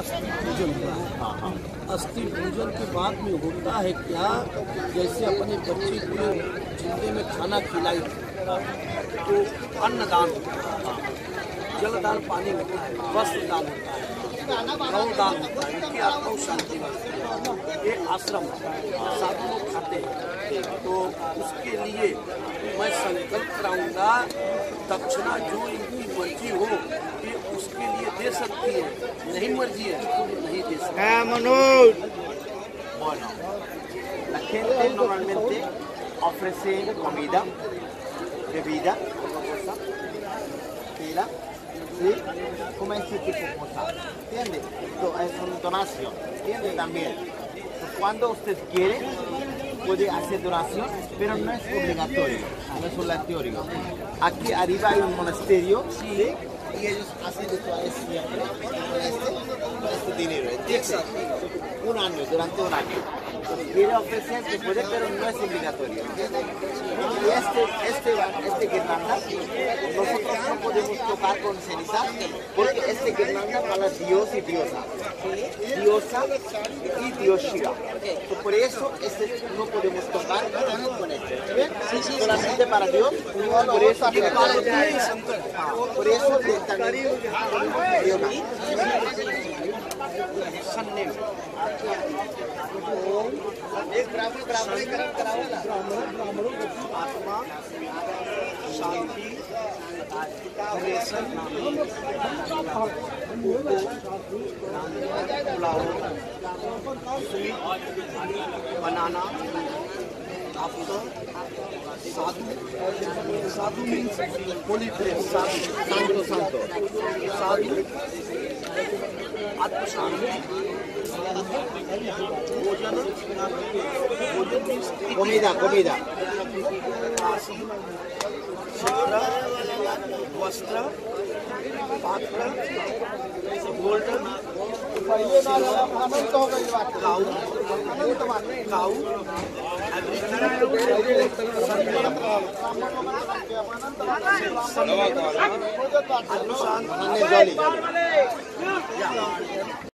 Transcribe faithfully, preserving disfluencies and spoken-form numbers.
अस्थि पूजन हुआ। अस्थि पूजन के बाद में होता है क्या, जैसे अपने बच्चे को जिंदे में खाना खिलाई तो अन्नदान होता है, जलदान पानी होता है, वस्त्र दान होता है, गौदान होता है, उनकी आत्मा को शांति मिलती है। ये आश्रम साधु लोग खाते हैं, तो उसके लिए मैं संकल्प कराऊंगा, दक्षिणा जो इनकी मर्जी हो ये उसके लिए दे सकती है, नहीं मर्जी है तो नहीं दे सकती। Manoj bueno, la gente normalmente ofrece comida, bebida, cosa, tela, ¿sí? Como este tipo de cosas, ¿entiende? Es una donación, ¿entiende? También cuando usted quiere puede hacer donación, pero no es obligatorio, no es obligatorio. Aquí arriba hay un monasterio, ¿sí? Y ellos hacen de todo esto siempre, con este, con este dinero, ¿entiendes? Un año, durante un año. Si quiere ofrecer, se puede, pero no es obligatorio, ¿entiendes? Y este, este, este guirnalda, nosotros no podemos tocar con ceniza, porque este guirnalda para Dios y Diosa, Diosa y Dios Shiva. Por eso este no podemos tocar con este, ¿entiendes? Solamente para Dios, por eso que para Dios, por eso que también Dios. एक ग्राम ग्राम आत्मा शांति बनाना आपको साधु साधु Holi place साधु संतो साधु आत्मशांति comida, comida, sutra, vastra, patra, gold, cow, cow, everything, sannyas, anushan,